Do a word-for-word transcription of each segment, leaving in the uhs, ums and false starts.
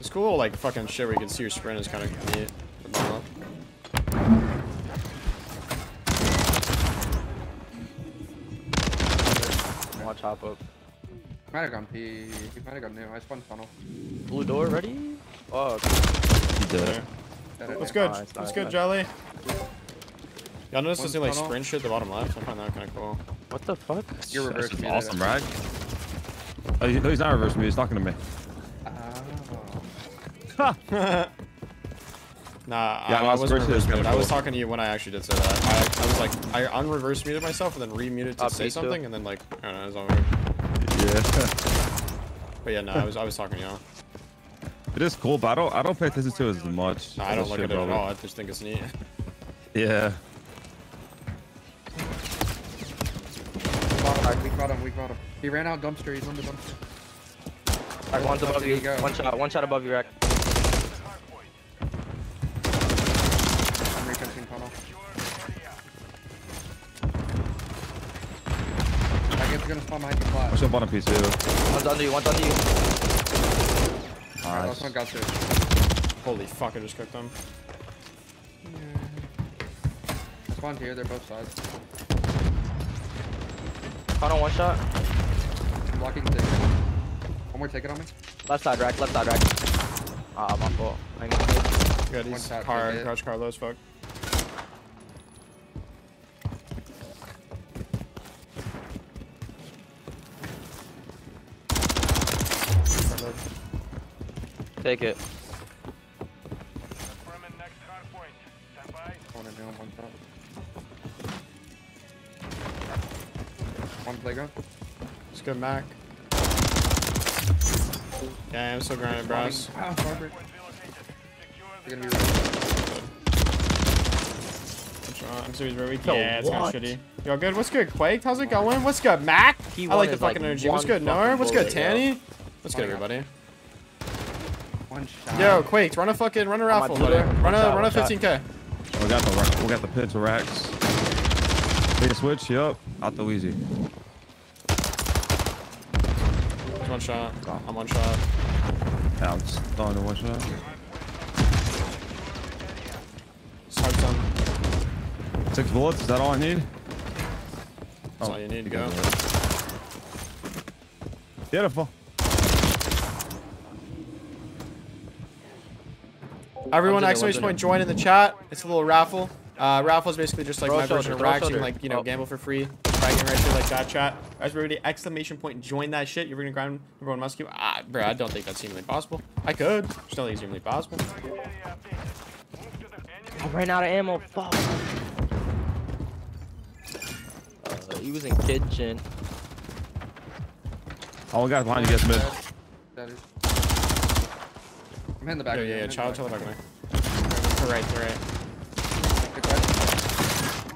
This cool, like, fucking shit where you can see your sprint is kind of neat. Watch hop up. He might have gone P. He might have gone new. I spawned funnel. Blue door ready? Oh, okay. He did it. What's good? What's oh, good, Jolly? Y'all notice this thing like sprint shit at the bottom left? I find that kind of cool. What the fuck? You're reverse me. Awesome, right? Oh, he, no, he's not reversing me. He's talking to me. Oh. nah, yeah, I, I wasn't reverse muted. I was talking to you when I actually did say that. I, I was like, I unreverse muted myself and then remuted to Up say something, too. And then like, I don't know, it was all weird. Yeah. But yeah, no, I was I was talking to y'all. It is cool, but I don't I don't pay attention to it as much. No, I don't look at it at all. I just think it's neat. Yeah. Weak bottom, weak bottom. He ran out dumpster. He's on the dumpster. Right, one's above you. One shot. One shot above you, Rack. I'm re-catching tunnel. I guess gonna spawn behind the flat. Watch the bottom piece, dude. One's under you. One's under you. Nice. Alright, last one got through. Holy fuck! I just cooked them. Yeah. Spawned here. They're both sides. Final one shot. I'm blocking the ticket. One more ticket on me. Left side rack, left side rack. Ah, uh, my fault. I got Good, he's car, crouch car low as fuck. Take it. Playground. Let's go, Mac. Yeah, I'm still grinding, bros. Oh, Barbara. You're gonna be right. I'm serious, bro. We can't. Yeah, it's kind of shitty. Y'all good? What's good, Quake? How's it going? What's good, Mac? I like the fucking energy. What's good, Noah? What's good, Tanny? What's good, everybody? One shot. Yo, Quake, run a fucking run a raffle, brother. Run a run a fifteen K. We got the we got the pit to racks. They switch. Yup. Out the easy. One shot. Oh. I'm one shot. Yeah, I'm just throwing the one shot. Sharp's on. Six bullets, is that all I need? That's oh. all you need to go. Beautiful. Everyone, exclamation point, join in the chat. It's a little raffle. Uh, raffle is basically just like Roll my version of racks. You can like, you know, oh. gamble for free. Bragging right here like that chat. Alright, everybody, exclamation point, join that shit. You're gonna grind everyone must keep. Ah, bro, I don't think that's seemingly possible. I could. It's not seemingly possible. I ran out of ammo. Fuck. Uh, he was in kitchen. Oh, we got line to get mid. I'm in the back. Yeah, yeah, yeah. Child, child, back way. To right, to right.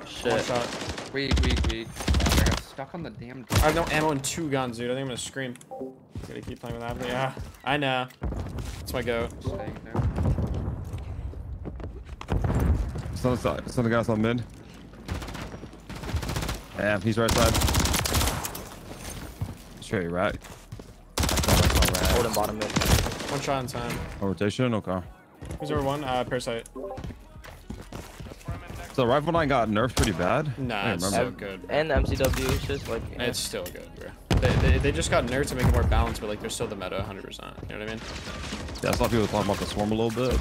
Oh, shit. One shot. Weak, weak, weak. I got stuck on the damn drive. I have no ammo and two guns, dude. I think I'm gonna scream. I gotta keep playing with that. But yeah, I know. That's my goat. It's on the side. It's on the guy's on mid. Yeah, he's right side. Sure, you're right. Hold him bottom mid. One shot in time. Oh, rotation, okay. Who's over one? Uh, Parasite. The rifle line got nerfed pretty bad. Nah, it's so good. Bro. And the M C W is just like... Yeah. It's still good, bro. They, they, they just got nerfed to make it more balanced, but like they're still the meta one hundred percent. You know what I mean? Yeah, I saw people climb up the swarm a little bit.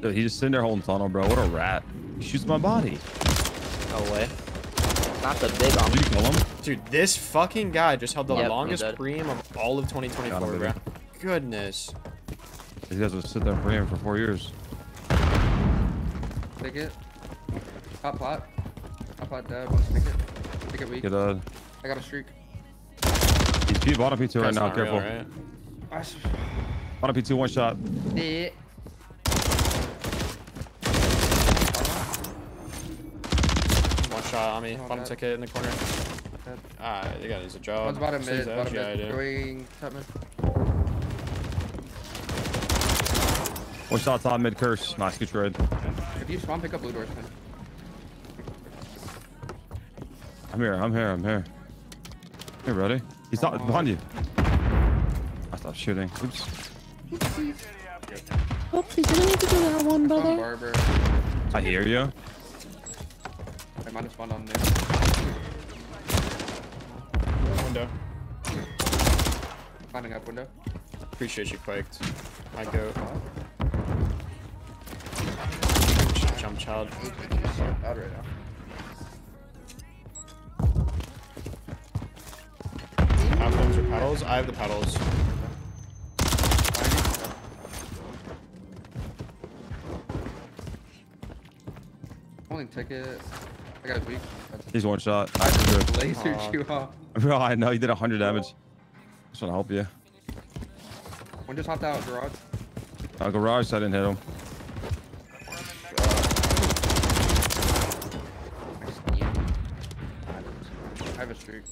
Dude, he's just sitting there holding tunnel, bro. What a rat. He shoots my body. No way. Not the big on. Did you kill him? Dude, this fucking guy just held the yep, longest preem of all of twenty twenty-four, him, bro. Goodness. These guys will sit there for him for four years. Take it. Hot plot. Hot plot dead. One ticket. Ticket weak. Get I got a streak. He's P bottom P two right now. Careful. Real, right? Bottom P two one shot. Yeah. One shot on me. Bottom that. Ticket in the corner. Ah, right, they got his job. One's bottom mid. Bottom mid. Yeah, going top mid. One shot top mid curse. Nice, good trade. If you spawn, pick up blue doors, man. I'm here, I'm here, I'm here. Hey, buddy. He's not behind you. I stopped shooting. Oops. Oopsies. Oopsies. I don't need to do that one, brother. I hear you. I might have one on there. Window. Finding up window. Appreciate you piked. I go. Jump child. Out right now. Paddles? I have the paddles. Only ticket. I got a weak. He's one shot. I lasered you off. Bro, I know you did one hundred damage. Just want to help you. One just hopped out, garage. Uh, garage, so I didn't hit him. I have a streak.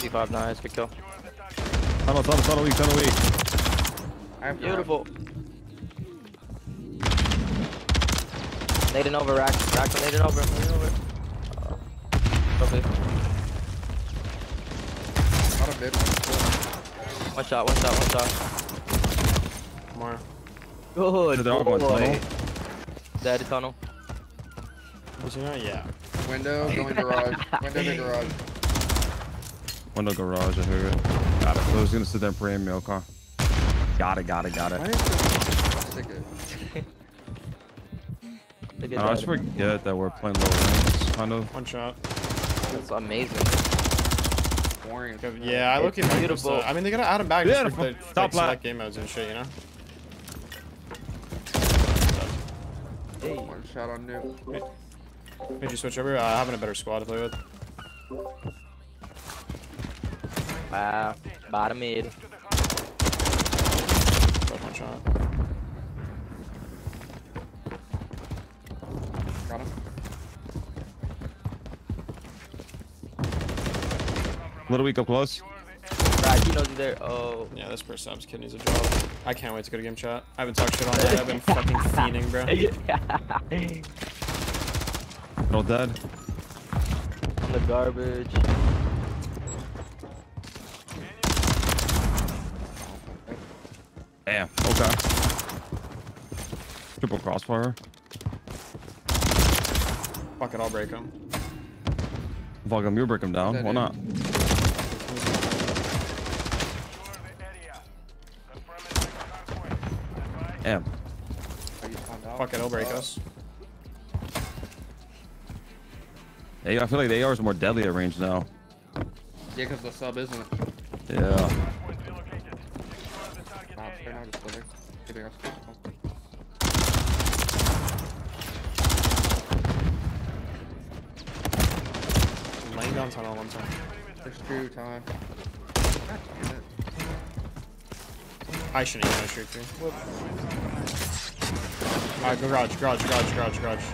D five, nice, good kill. Tunnel, tunnel, tunnel, weak, tunnel, weak. I'm beautiful. Nading over, rack, rack, nading over, nading over. Uh, probably. Not a big one. One shot, one shot, one shot. More. Good. Good boy. Tunnel. Dead tunnel. Was he not? Yeah. Window, going garage. Window to garage. Window garage, I heard it. Got it. So I was gonna sit there and pray in mail car. Got it, got it, got it. I always forget that we're playing low rounds, kind of. One shot. That's amazing. Boring. Yeah, I look at my beautiful. I mean, they gotta add him back just for the top lap game modes and shit, you know? Hey. One shot on new. Wait. Did you switch over? Uh, having a better squad to play with. Wow. Bottom mid. One shot. Got him. Little weak up close. Right, he knows he's there. Oh. Yeah, this first time's kidneys a job. I can't wait to go to game chat. I haven't talked shit all day. I've been fucking fiending, bro. All dead. On the garbage. Damn. Okay. Triple crossfire. Fuck it, I'll break him. Fuck him, you break him down. Why not? Damn. Fuck it, I'll break us. I feel like the A R is more deadly at range now. Yeah, because the sub isn't it? Yeah. I'm laying down tunnel one time. There's two time. I shouldn't even shoot you. Alright, garage, garage, garage, garage, garage.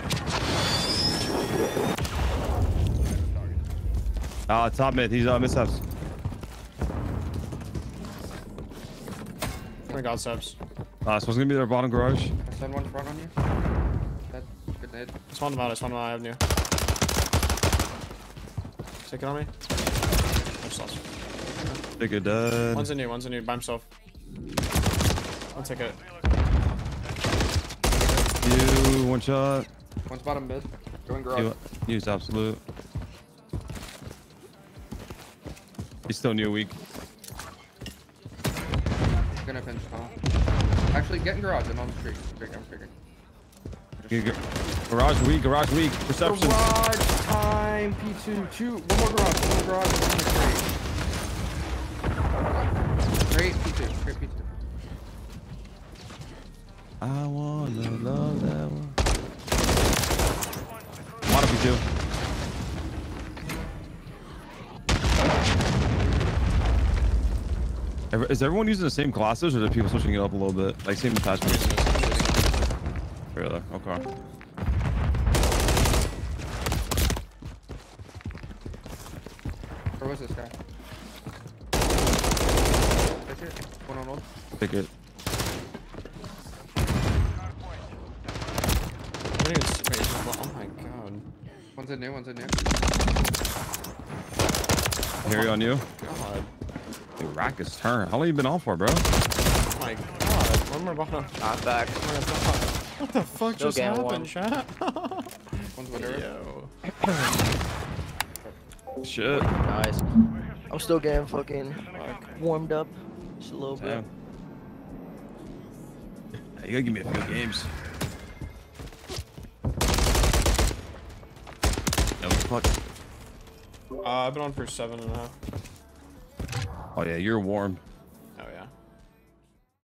Ah, uh, top mid. He's uh, mid-subs. Oh my god, subs. Ah, uh, so it's gonna be their bottom garage. I send one front on you. That's good nade. I spawned him out. I spawned him out. I have new. Take it on me. I'm lost. Take it dead. One's a new. One's a new. By himself. I'll take it. You, one shot. One's bottom mid. Going garage. Use absolute. He's still new weak. Gonna pinch tunnel. Actually, get in garage. I'm on the street. I'm figuring. Just... Garage weak. Garage weak. Perception. Garage time. P two. Two. One more garage. One more garage. One more great. Great P two. Great P two. I wanna love that one. A lot of P two. Is everyone using the same classes, or are people switching it up a little bit? Like, same attachments? Really? Okay. Where was this guy? Take it. One on one. Take it. Wait, Oh my god. One's in there, one's in there. Carry on you. God. The rack is turned. How long you been on for, bro? Oh my god. One more bottom. I'm back. What the fuck Still just happened, one. Chat? One's winner. Yo. Shit. Nice. I'm still getting fucking warmed up. Just a little Damn. bit. You gotta give me a few games. Yo, fuck. Uh, I've been on for seven and a half. Oh yeah, you're warm.